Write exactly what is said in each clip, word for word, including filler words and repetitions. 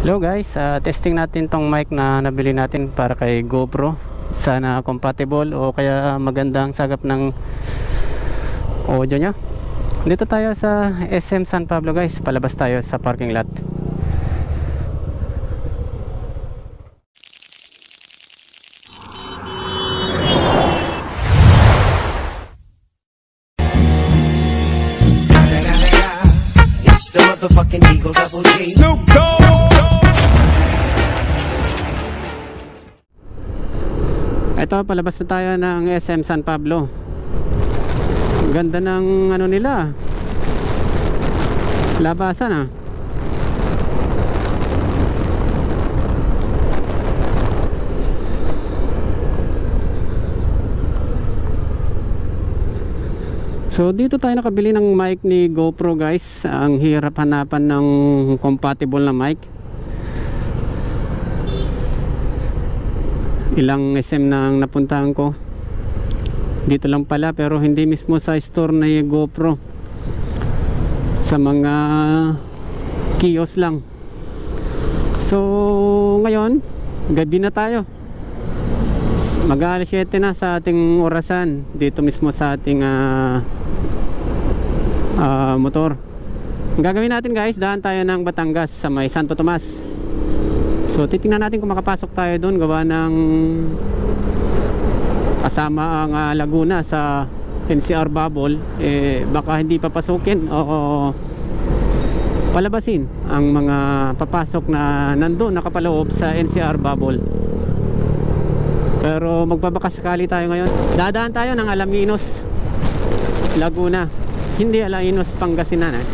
Hello guys, uh, testing natin tong mic na nabili natin para kay GoPro. Sana compatible o kaya magandang sagap ng audio nya. Dito tayo sa S M San Pablo guys, palabas tayo sa parking lot. Ito, palabas na tayo ng S M San Pablo. Ganda ng ano nila, labasan ah. So dito tayo nakabili ng mic ni GoPro guys. Ang hirap hanapan ng compatible na mic. Ilang S M na ang napuntahan ko. Dito lang pala, pero hindi mismo sa store na yung GoPro, sa mga kiosk lang. So ngayon, gabi na tayo, mag-alas siyete na sa ating orasan. Dito mismo sa ating uh, uh, motor. Ang gagawin natin guys, daan tayo ng Batangas sa may Santo Tomas. So titingnan natin kung makapasok tayo doon, gawa ng kasama ang uh, Laguna sa N C R bubble, eh, baka hindi papasukin o, o palabasin ang mga papasok na nandoon nakapaloob sa N C R bubble. Pero magbabakasakali tayo ngayon. Dadaan tayo ng Alaminos, Laguna, hindi Alaminos, Pangasinan eh.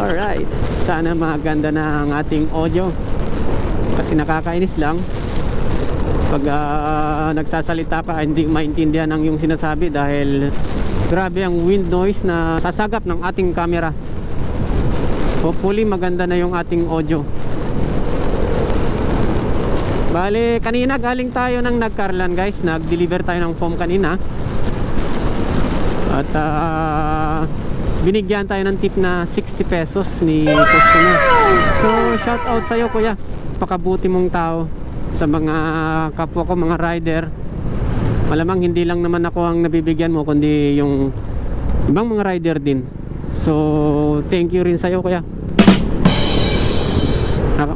Alright, sana maganda na ang ating audio, kasi nakakainis lang pag uh, nagsasalita ka hindi maintindihan ang yung sinasabi dahil grabe ang wind noise na sasagap ng ating camera. Hopefully maganda na yung ating audio. Bale, kanina galing tayo ng Nagcarlan guys, nag-deliver tayo ng foam kanina at uh, binigyan tayo ng tip na sixty pesos ni customer. So shout out sa iyo kuya, pakabuti mong tao. Sa mga kapwa ko, mga rider, malamang hindi lang naman ako ang nabibigyan mo kundi yung ibang mga rider din. So thank you rin sa'yo kuya.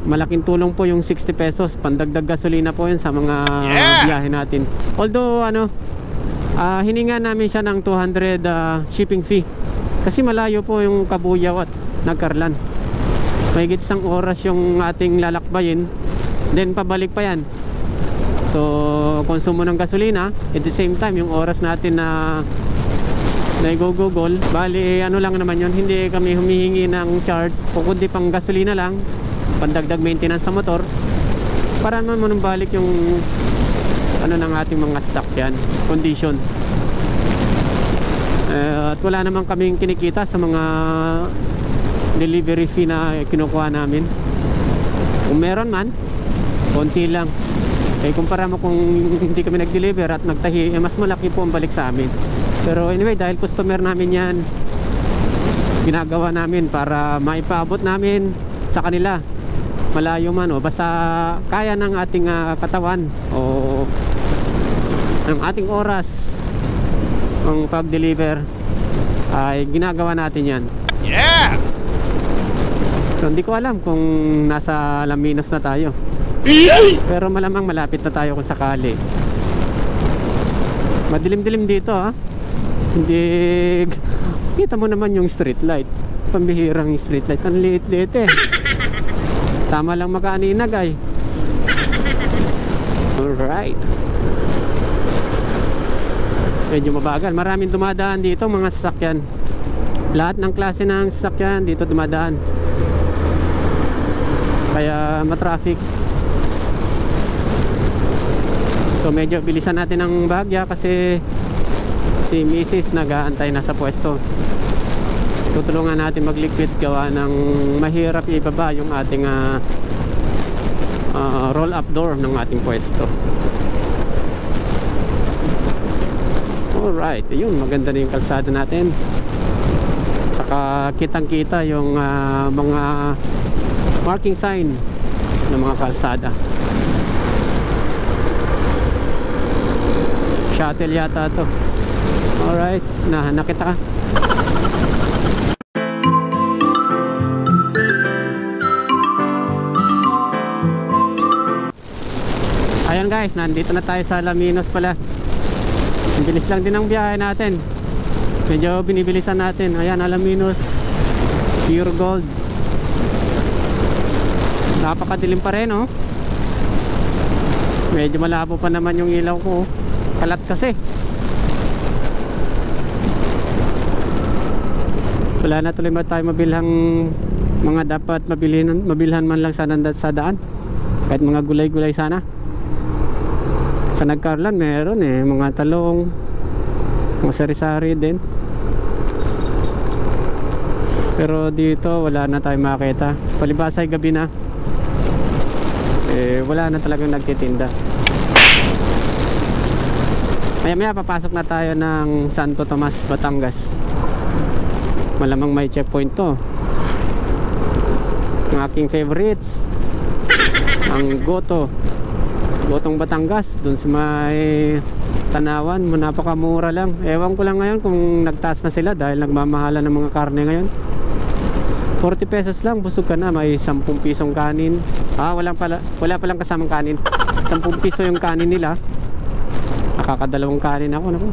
Malaking tulong po yung sixty pesos, pandagdag gasolina po yun sa mga yeah! biyahe natin. Although ano, uh, hininga namin siya ng two hundred uh, shipping fee kasi malayo po yung Cabuyao at Nagcarlan. Mahigit isang oras yung ating lalakbayin, then pabalik pa yan. So konsumo ng gasolina, at the same time yung oras natin na naigugugol. Bali ano lang naman yun, hindi kami humihingi ng charge kundi pang gasolina lang, pandagdag maintenance sa motor, para naman manumbalik yung ano ng ating mga sasakyan condition. Uh, at wala naman kaming kinikita sa mga delivery fee na kinukuha namin. Kung meron man, konti lang. Eh kumpara mo kung hindi kami nag-deliver at nagtahi, eh, mas malaki po ang balik sa amin. Pero anyway, dahil customer namin yan, ginagawa namin para maipaabot namin sa kanila, malayo man o basta kaya ng ating uh, katawan o ng ating oras ang pag-deliver, ay ginagawa natin yan. Yeah! So hindi ko alam kung nasa Alaminos na tayo, pero malamang malapit na tayo kung sakali. Madilim-dilim dito ha, hindi kita mo naman yung street light, pambihirang street light, ang liit-liit eh. Tama lang makaaninag ay. Alright, medyo mabagal, maraming dumadaan dito mga sasakyan. Lahat ng klase ng sasakyan dito dumadaan, kaya matraffic. So medyo bilisan natin ang bagya kasi si misis nag-aantay na sa pwesto. Tutulungan natin magliquid, gawa ng mahirap ibaba yung ating uh, uh, roll up door ng ating pwesto. Alright, yun, maganda na yung kalsada natin. Saka kitang-kita yung uh, mga parking sign ng mga kalsada. Shuttle yata to. Alright, nahanap kita ka. Ayan guys, nandito na tayo sa Alaminos pala. Ang bilis lang din ang biyahe natin. Medyo binibilisan natin. Ayan, Alaminos, Pure Gold. Napakadilim pa rin, oh. Medyo malabo pa naman yung ilaw ko. Kalat kasi. Wala na tuloy ba tayo mabilhang mga dapat mabilihan, mabilhan man lang sana sa daan. Kahit mga gulay-gulay sana. Sa Nagcarlan meron eh, mga talong, mga sari-sari din. Pero dito wala na tayo makita. Palibasa ay gabi na. Eh, wala na talagang nagtitinda. Maya-maya papasok na tayo ng Santo Tomas, Batangas. Malamang may checkpoint to. Ang aking favorites, ang Goto Gotong Batangas, dun sa may Tanawan, napakamura lang. Ewan ko lang ngayon kung nagtaas na sila dahil nagmamahala ng mga karne ngayon. Forty pesos lang, busog ka na. May sampung pisong kanin. Ah, walang pala, wala palang kasamang kanin. Sampung piso yung kanin nila. Nakakadalawang kanin ako, naku.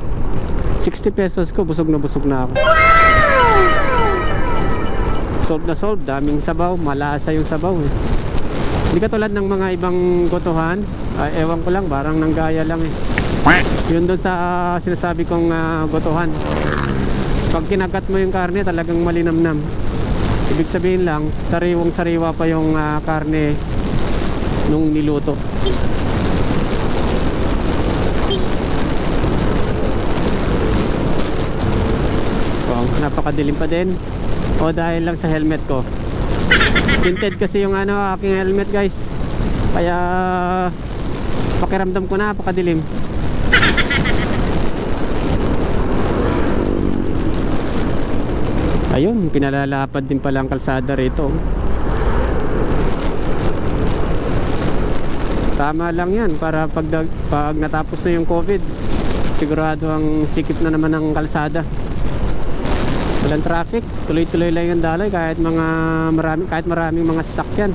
Sixty pesos ko, busog na busog na ako. Solve na solve, daming sabaw, malasa yung sabaw eh. Hindi ka tulad ng mga ibang gotohan, uh, ewan ko lang, barang nanggaya lang eh. Yun doon sa uh, sinasabi kong uh, gotohan. Pag kinagat mo yung karne, talagang malinamnam. Ibig sabihin lang, sariwang sariwa pa yung uh, karne nung niluto. Oh, napakadilim pa din. O dahil lang sa helmet ko. Tinted kasi yung ano aking helmet guys. Kaya pakiramdam ko na napakadilim. Ayun, pinalalapad din pala ang kalsada rito. Tama lang yan para pag, pag natapos na yung COVID, sigurado ang sikip na naman ang kalsada. Walang traffic, tuloy-tuloy lang yung daloy kahit mga marami, kahit maraming mga sasakyan.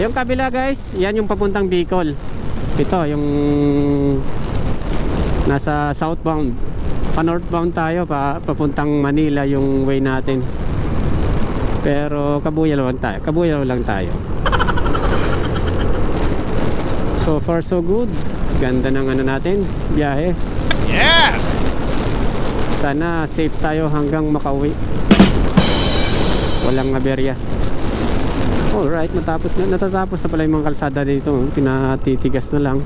Yung kabila guys, yan yung papuntang Bicol. Ito yung nasa southbound. Pa northbound tayo, pa, papuntang Manila yung way natin. Pero Cabuyao lang tayo, Cabuyao lang tayo. So far so good. Ganda ng ano natin, biyahe. Yeah! Sana safe tayo hanggang makauwi. Walang aberya. Alright, natapos na, natatapos na pala yung mga kalsada dito. Pinatitigas na lang.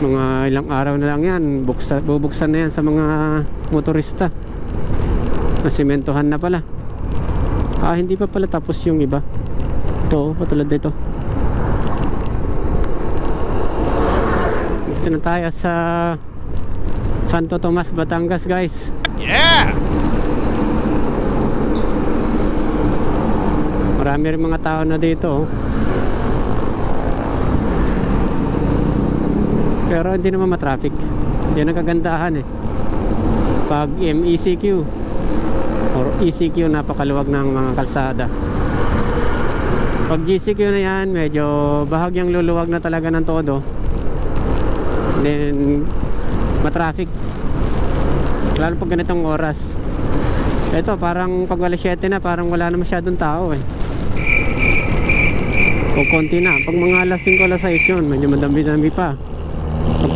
Mga ilang araw na lang yan. Buksa, bubuksan na yan sa mga motorista. Nasimentohan na pala. Ah, hindi pa pala tapos yung iba. Ito, patulad dito. Dito na tayo sa Santo Tomas, Batangas guys. Yeah! Marami rin mga tao na dito. Pero hindi naman matraffic. Yan ang kagandahan eh. Pag M E C Q or E C Q, napakaluwag ng mga kalsada. Pag G C Q na yan, medyo bahagyang luluwag na talaga ng todo. Then matraffic lalo pag ganitong oras. Ito parang pag wala siyete na parang wala na masyadong tao eh, o konti na. Pag mga alas singko alas sais yun medyo madami-dami pa.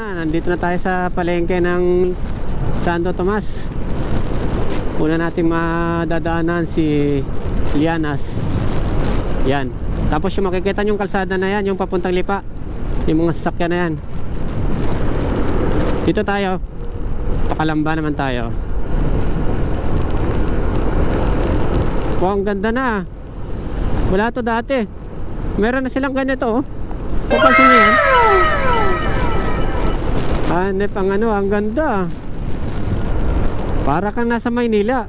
na, nandito na tayo sa palengke ng Santo Tomas. Una natin madadaanan si Lianas. Yan. Tapos yung makikita yung kalsada na yan, yung papuntang Lipa, yung mga sasakyan na yan. Dito tayo. Pakalamba naman tayo. Wow, ang ganda na. Wala to dati. Meron na silang ganito, oh. Kapansin niyo yan. Hanep ang ano, ang ganda. Para kang nasa Maynila.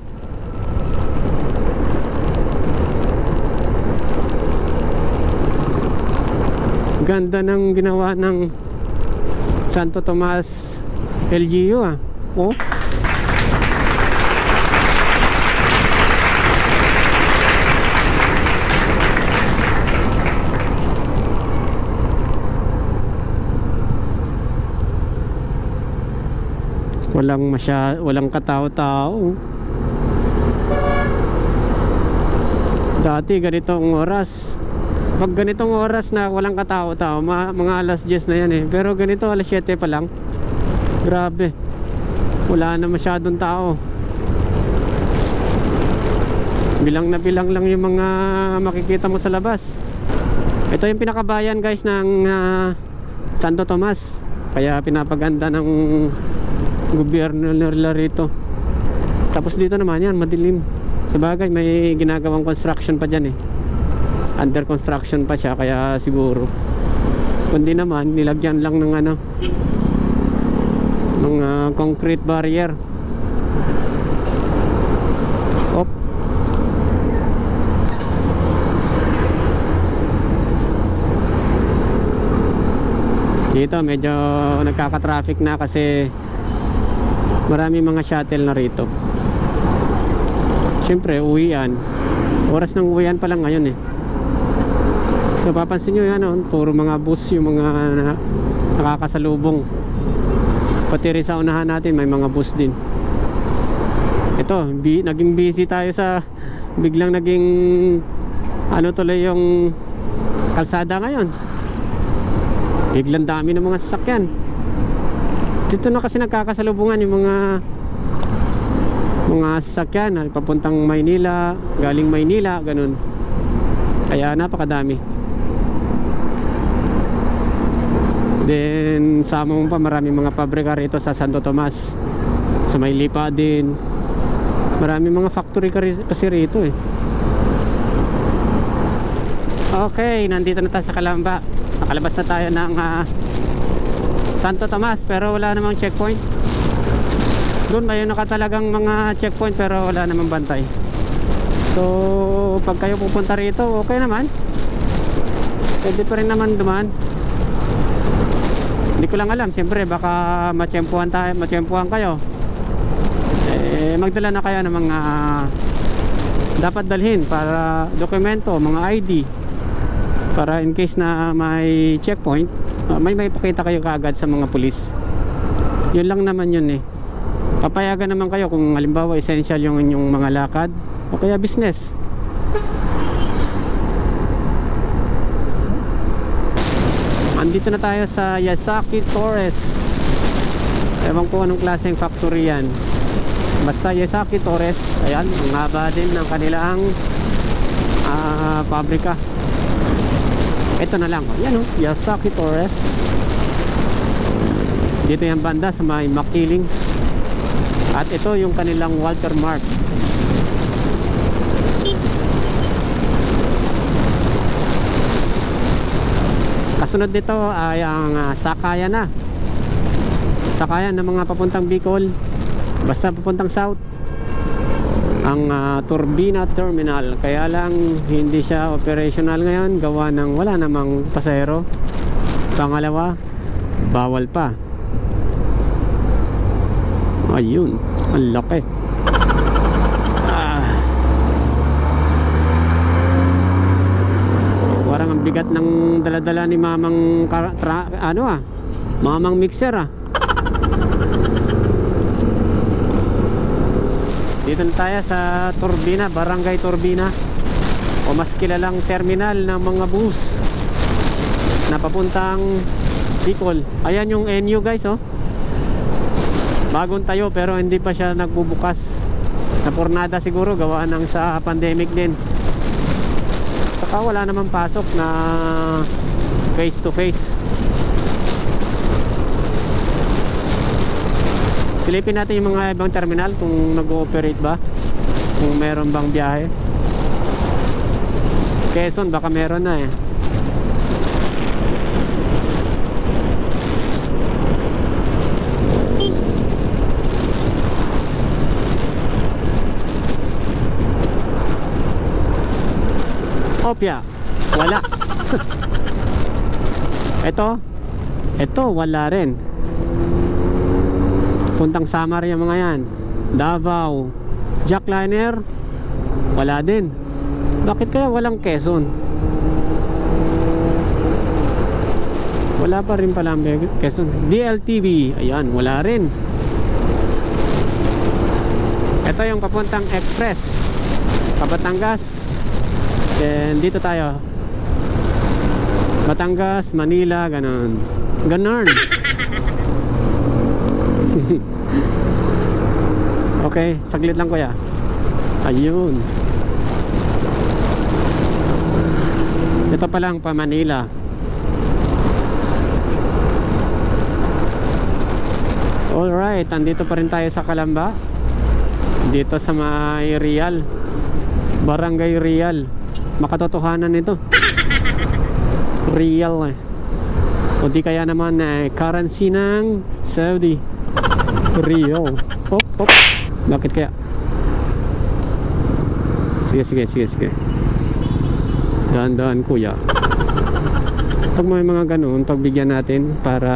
Ganda ng ginawa ng Santo Tomas El Giyo, ah. Oh. Walang masya, walang katao-tao. Dati ganitong oras, pag ganitong oras na walang katao-tao, mga alas diyes na yan eh. Pero ganito alas siyete pa lang, grabe, wala na masyadong tao. Bilang na bilang lang yung mga makikita mo sa labas. Ito yung pinakabayan guys ng uh, Santo Tomas, kaya pinapaganda ng gobyerno nila rito. Tapos dito naman yan, madilim. Sabagay, may ginagawang construction pa dyan eh. Under construction pa siya, kaya siguro. Kundi naman, nilagyan lang ng ano, ng uh, concrete barrier. Op. Dito, medyo nagkaka-traffic na kasi marami mga shuttle na rito. Siyempre, uwian. Oras ng uwian pa lang ngayon eh. So, papansin nyo yan, oh, puro mga bus yung mga na, nakakasalubong. Pati rin sa unahan natin, may mga bus din. Ito, bi naging busy tayo sa biglang naging ano tuloy yung kalsada ngayon. Biglang dami ng mga sasakyan. Dito na kasi nagkakasalubungan yung mga mga sasakyan papuntang Maynila, galing Maynila, ganun. Kaya napakadami. Then sama mo pa maraming mga pabrika rito sa Santo Tomas. Sa Maynila din. Maraming mga factory kasi rito eh. Okay, nandito na tayo sa Kalamba. Nakalabas na tayo ng uh, Santo Tomas, pero wala namang checkpoint. Doon may nakatalagang mga checkpoint pero wala namang bantay. So pag kayo pupunta rito, okay naman. Pwede pa rin naman dumaan. Hindi ko lang alam, siyempre baka matsyempuhan tayo, matsyempuhan kayo. Eh, magdala na kayo ng mga uh, dapat dalhin para dokumento, mga I D. Para in case na may checkpoint, may may pakita kayo kaagad sa mga pulis. Yun lang naman yun eh. Papayagan naman kayo kung halimbawa essential yung inyong mga lakad o kaya business. Andito na tayo sa Yazaki-Torres. Ewan ko anong klaseng factory yan. Basta Yazaki-Torres. Ayan, ang haba din ng kanilang uh, pabrika. Ito na lang, yan o, Yazaki-Torres. Dito yung banda sa may Makiling. At ito yung kanilang Walter Mart. Kasunod nito ay ang uh, sakayan na. Sakayan ng mga papuntang Bicol. Basta papuntang South. Ang uh, Turbina terminal, kaya lang hindi siya operational ngayon gawa ng wala namang pasahero. Pangalawa, bawal pa. Ayun, ang laki. Ah. Parang ang bigat ng daladala ni mamang tra ano ah, mamang mixer ah. Dito na tayo sa Turbina, Barangay Turbina, o mas kilalang terminal ng mga bus na papuntang Bicol. Ayan yung N U guys, oh. Bagong tayo pero hindi pa siya nagbubukas. Napornada siguro, gawaan ng sa pandemic din. Saka wala naman pasok na face to face. Silipin natin yung mga ibang terminal kung nag-ooperate ba, kung meron bang biyahe. Quezon baka meron na eh. Opia, wala. Ito, ito wala rin. Puntang Samar yung mga yan. Davao, Jackliner, wala din. Bakit kaya walang Quezon? Wala pa rin Palambe, Quezon. D L T V, ayan, wala rin. Ito yung papuntang Express, Kapatangas. Then dito tayo, Batangas, Manila, ganun. Ganun. Okay, saglit lang kuya. Ayun. Ito pa lang pa Manila. Alright, andito pa rin tayo sa Kalamba. Dito sa may Real, Barangay Real. Makatotohanan ito. Real eh. O di kaya naman eh, currency ng Saudi. Real. Hop, hop. Bakit kaya? Sige, sige, sige, sige. Dahan-dahan kuya. Pag may mga ganun, pagbigyan natin para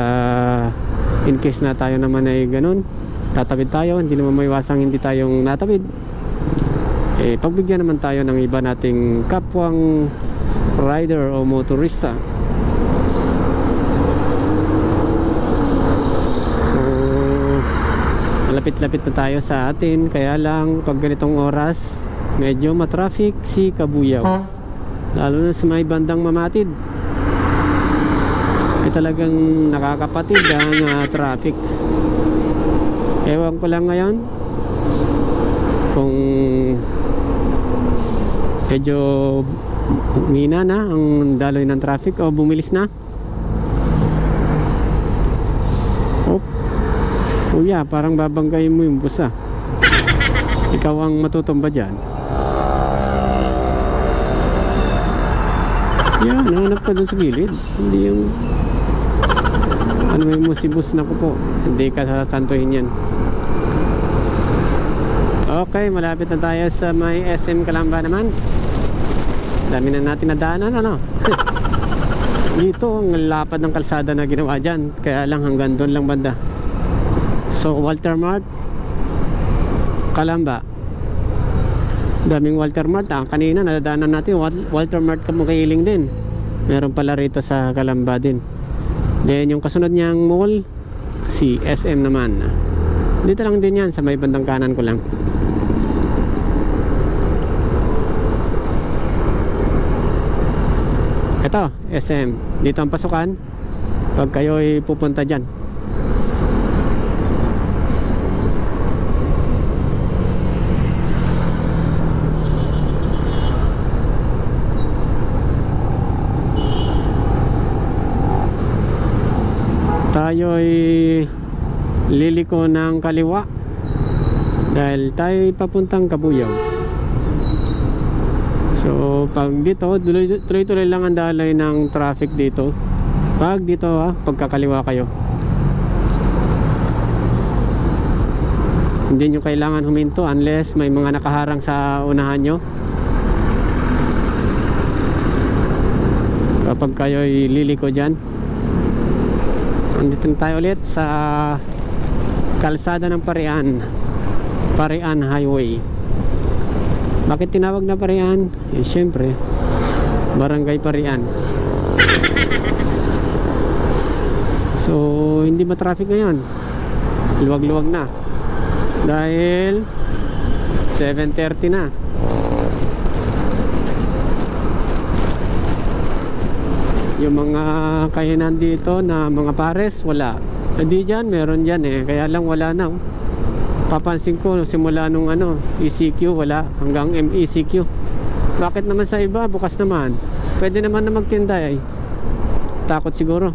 in case na tayo naman ay ganun, tatawid tayo, hindi naman maiwasang hindi tayong natawid. Eh, pagbigyan naman tayo ng iba nating kapwang rider o motorista. So malapit-lapit na tayo sa atin, kaya lang pag ganitong oras medyo matraffic si Cabuyao, lalo na sa may bandang Mamatid ay eh, talagang nakakapatid ang uh, traffic. Ewan ko lang ngayon kung medyo mina na ang daloy ng traffic o bumilis na. Oh, oh yeah, parang babanggayin mo yung bus ah. Ikaw ang matutumba dyan. Yeah, nahanap ka dun sa gilid. Hindi yung ano yung musibus na ko po. Hindi ka sasantuhin yan. Okay, malapit na tayo sa may S M Kalamba naman. Dami na natin nadaanan, ano? Dito, ang lapad ng kalsada na ginawa dyan. Kaya lang hanggang doon lang banda. So, Walter Mart, Kalamba. Daming Walter Mart, ah. Kanina, nadaanan natin Walter Mart Kamukiling din. Meron pala rito sa Kalamba din. Then, yung kasunod niyang mall, si S M naman. Dito lang din yan, sa may bandang kanan ko lang. Ito, S M. Dito ang pasukan pag kayo ay pupunta dyan. Tayo ay liliko ng kaliwa dahil tayo ay papuntang Cabuyao. So pag dito, tuloy-tuloy lang ang dalay ng traffic dito. Pag dito ha, pagkakaliwa kayo. Hindi nyo kailangan huminto unless may mga nakaharang sa unahan nyo. Kapag kayo ay liliko dyan. Andito na tayo ulit sa kalsada ng Parean. Parean Highway. Bakit tinawag na Parean? Eh, siyempre, Barangay Parean. So, hindi ma-traffic ngayon. Luwag-luwag na. Dahil seven thirty na. Yung mga kainan dito na mga pares, wala. Hindi dyan, meron dyan eh. Kaya lang wala na. Papansin ko simula nung ano, E C Q wala hanggang M E C Q. Bakit naman sa iba? Bukas naman. Pwede naman na magtinda eh. Takot siguro.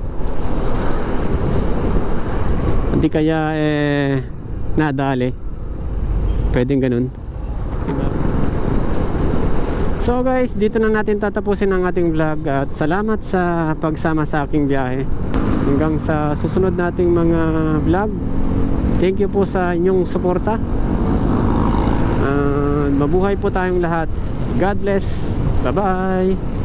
Hindi kaya eh nadali. Pwedeng ganun. So guys, dito na natin tatapusin ang ating vlog at salamat sa pagsama sa aking biyahe. Hanggang sa susunod nating mga vlog, thank you po sa inyong suporta. Uh, mabuhay po tayong lahat. God bless. Bye-bye.